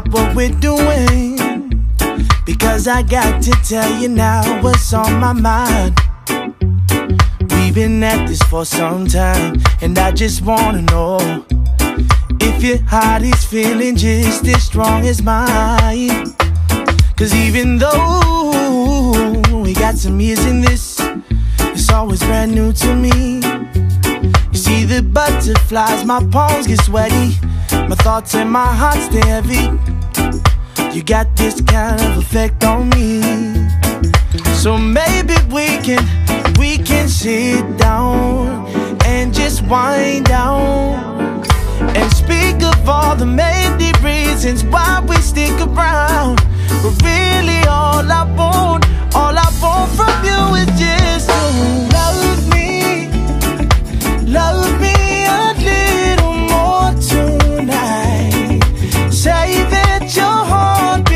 stop what we're doing, because I got to tell you now what's on my mind. We've been at this for some time, and I just wanna know if your heart is feeling just as strong as mine. Cause even though we got some years in this, it's always brand new to me. You see the butterflies, my palms get sweaty, my thoughts and my heart stay heavy. You got this kind of effect on me. So maybe we can sit down and just wind down and speak of all the many reasons why we stick around. But really all I want from you is just to love me a little more tonight. Say that your heart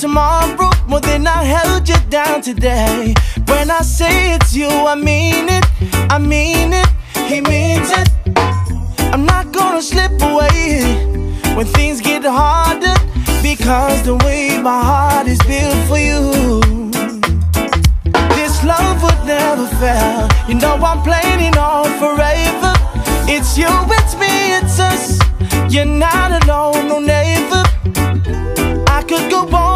tomorrow more than I held you down today. When I say it's you, I mean it, he means it. I'm not gonna slip away when things get harder, because the way my heart is built for you, this love would never fail. You know I'm planning on forever. It's you, it's me, it's us. You're not alone, no neighbor. I could go on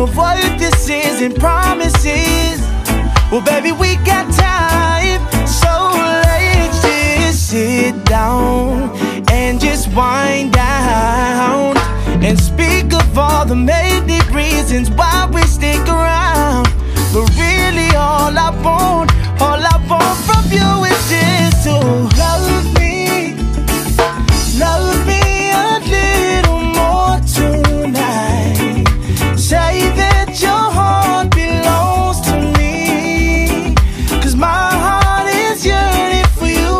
of what this is and promises. Well, baby, we got time, so let's just sit down and just wind down and speak of all the many reasons why we stick around. But really, all I want from you is just to love me a little more tonight. Say that your heart belongs to me, cause my heart is yearning for you.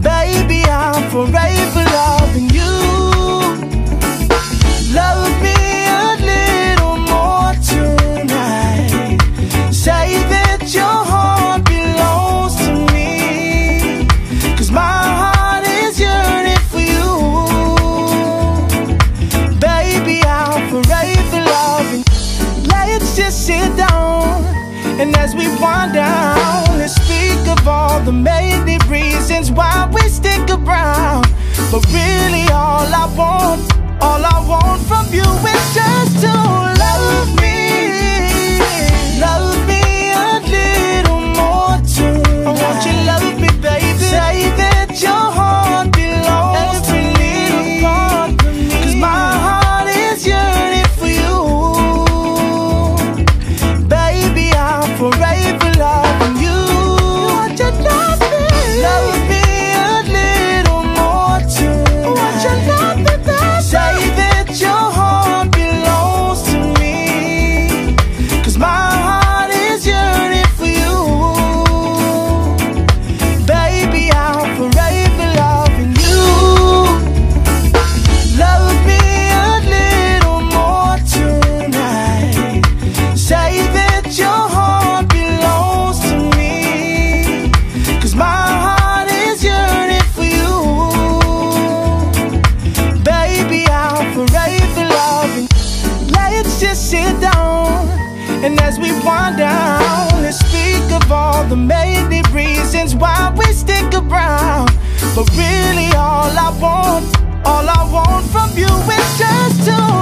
Baby, I'm forever loving you. Love me a little more tonight. Say that your heart belongs to me, cause my heart is yearning for you. Baby, I'm forever loving. Let's just sit down, and as we wind down, let's speak of all the many reasons why we stick around. But really all I want from you is just to love me a little more tonight. I want you to love me, baby. Say that your heart belongs to me, cause my heart is yearning for you. Baby, I'm forever loving you. And as we wind down, let's speak of all the many reasons why we stick around. But really all I want from you is just to